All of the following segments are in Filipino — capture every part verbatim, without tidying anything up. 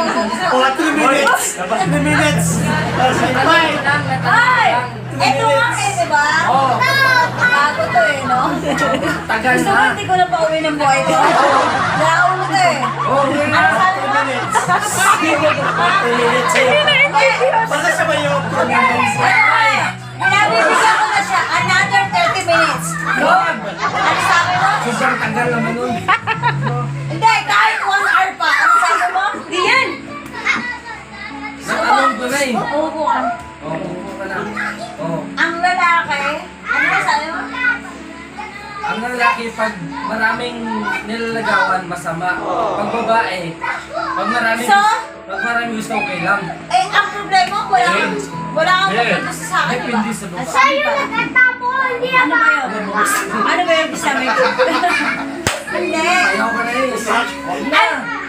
Or three minutes. Three minutes. Bye. Bye. Ito nga eh, diba? Oo. Bago to eh, no? Tagal na. Gusto hindi ko na pauwi ng boy ko. Naon to eh. Oo. Three minutes. Three minutes. Three minutes. Basta siya ba yung three minutes? Ay! Nabibigyan ko na siya. Another thirty minutes. Lord! Ano sabi mo? Susang tagal naman nun. Hindi, kahit one hour pa. Ano sabi mo? Hindi yan. Nakalong ko na eh. Uupo ka. Oo, uupo ka na. Ang lalaki, ano ba sabi mo? Ang lalaki, pag maraming nilalagawan, masama. Pag babae, pag maraming... So? Pag maraming gusto, okay lang. Eh, ang problema, wala kang... Wala kang pagkagusto sa akin, diba? Sa'yo nagkatapo, hindi ako. Ano ba yung bisami ko? Hindi. Ayaw ko na yun.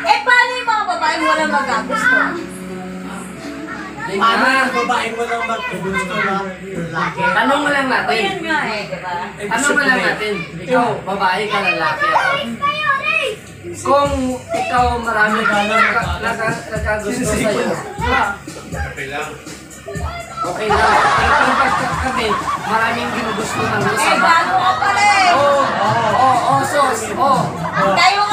Eh, paano yung mga babaeng walang magagusto? Paano yung babaeng walang magagusto na lalaki? Tanong mo lang natin. Ayun nga eh, diba? Tanong mo lang natin. Ikaw, babae ka lalaki. Kung ikaw marami ka nagkagusto sa'yo. Okay lang. Okay lang. Itong pagkat kami, maraming ginugusto ng gusto. Eh, bago ka pala eh. Oo. Oo. Oo. Oo. Oo. Oo. Oo.